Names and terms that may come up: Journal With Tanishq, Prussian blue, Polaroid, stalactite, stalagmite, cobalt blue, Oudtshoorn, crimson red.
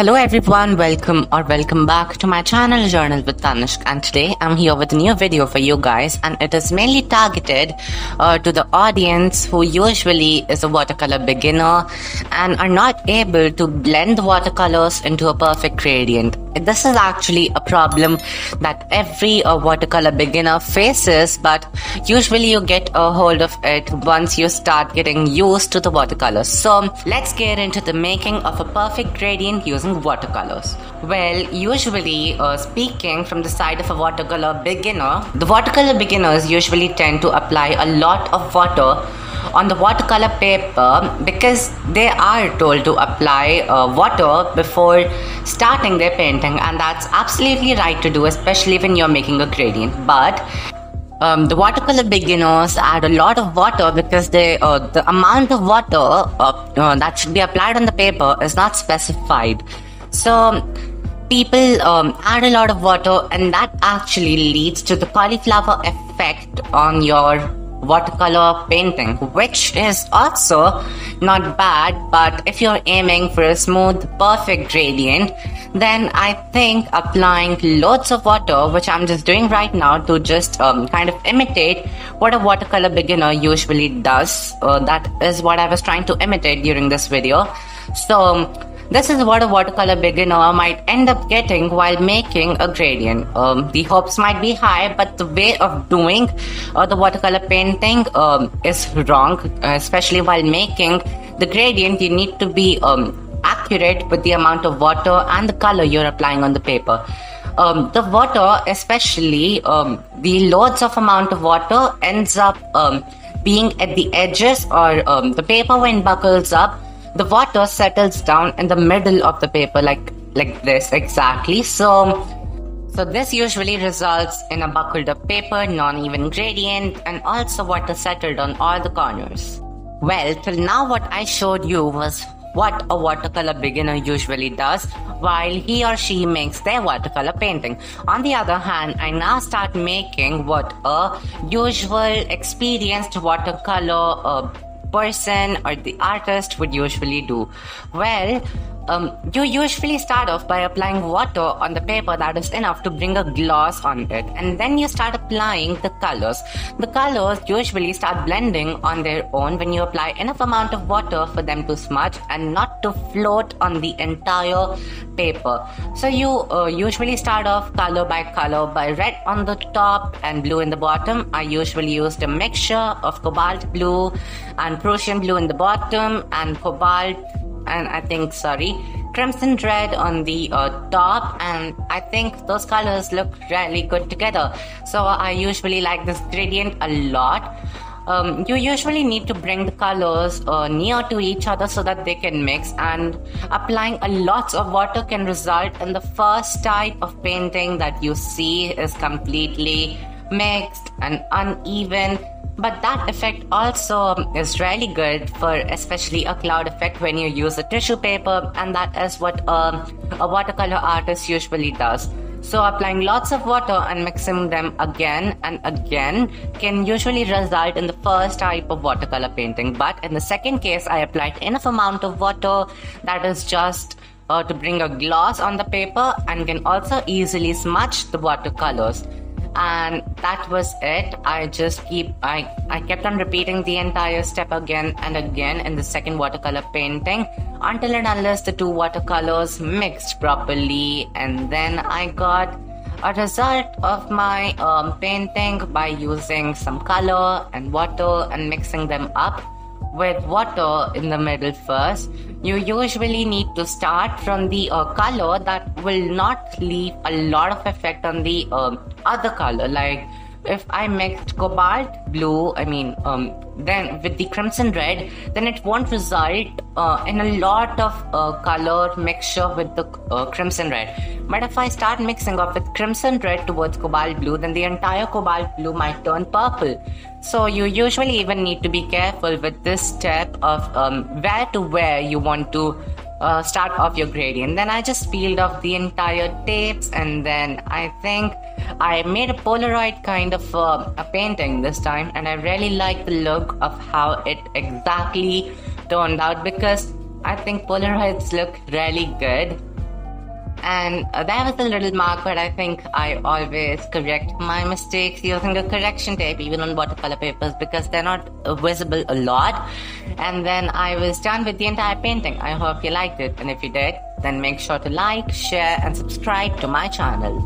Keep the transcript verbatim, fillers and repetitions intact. Hello everyone, welcome or welcome back to my channel Journal with Tanishq, and today I'm here with a new video for you guys, and it is mainly targeted uh, to the audience who usually is a watercolor beginner and are not able to blend watercolors into a perfect gradient. This is actually a problem that every uh, watercolor beginner faces, but usually you get a hold of it once you start getting used to the watercolors. So let's get into the making of a perfect gradient using watercolors. Well, usually uh, speaking from the side of a watercolor beginner, the watercolor beginners usually tend to apply a lot of water on the watercolor paper because they are told to apply uh, water before starting their painting, and that's absolutely right to do, especially when you're making a gradient. But Um, the watercolor beginners add a lot of water because they, uh, the amount of water uh, uh, that should be applied on the paper is not specified. So people um, add a lot of water, and that actually leads to the cauliflower effect on your watercolor painting, which is also not bad. But if you're aiming for a smooth, perfect gradient, then I think applying loads of water, which I'm just doing right now to just um, kind of imitate what a watercolor beginner usually does, uh, that is what I was trying to imitate during this video. So this is what a watercolor beginner might end up getting while making a gradient. Um, the hopes might be high, but the way of doing uh, the watercolor painting um, is wrong, especially while making the gradient. You need to be um, accurate with the amount of water and the color you're applying on the paper. Um, the water, especially um, the loads of amount of water, ends up um, being at the edges, or um, the paper when buckles up, the water settles down in the middle of the paper, like like this exactly. So so this usually results in a buckled up paper, non-even gradient, and also water settled on all the corners. Well, till now what I showed you was what a watercolor beginner usually does while he or she makes their watercolor painting. On the other hand, I now start making what a usual experienced watercolor uh, person or the artist would usually do. Well, um, you usually start off by applying water on the paper that is enough to bring a gloss on it, and then you start applying the colors. The colors usually start blending on their own when you apply enough amount of water for them to smudge and not to float on the entire paper. So you uh, usually start off color by color by red on the top and blue in the bottom. I usually used a mixture of cobalt blue and Prussian blue in the bottom, and cobalt and I think sorry crimson red on the uh, top, and I think those colors look really good together. So I usually like this gradient a lot. Um, you usually need to bring the colors uh, near to each other so that they can mix, and applying a lot of water can result in the first type of painting that you see is completely mixed and uneven. But that effect also is really good for especially a cloud effect when you use a tissue paper, and that is what a, a watercolor artist usually does. So applying lots of water and mixing them again and again can usually result in the first type of watercolor painting. But in the second case, I applied enough amount of water that is just uh, to bring a gloss on the paper and can also easily smudge the watercolors. And that was it. I just keep I, I kept on repeating the entire step again and again in the second watercolor painting, until and unless the two watercolors mixed properly, and then I got a result of my um, painting by using some color and water and mixing them up with water in the middle first. You usually need to start from the uh, color that will not leave a lot of effect on the um, other color. Like if I mixed cobalt blue, I mean um, then with the crimson red, then it won't result uh, in a lot of uh, color mixture with the uh, crimson red. But if I start mixing up with crimson red towards cobalt blue, then the entire cobalt blue might turn purple. So you usually even need to be careful with this step of um, where to where you want to uh, start off your gradient. Then I just peeled off the entire tapes, and then I think I made a Polaroid kind of uh, a painting this time, and I really like the look of how it exactly turned out because I think Polaroids look really good. And uh, there was a little mark, but I think I always correct my mistakes using a correction tape, even on watercolor papers, because they're not visible a lot. And then I was done with the entire painting. I hope you liked it, and if you did, then make sure to like, share, and subscribe to my channel.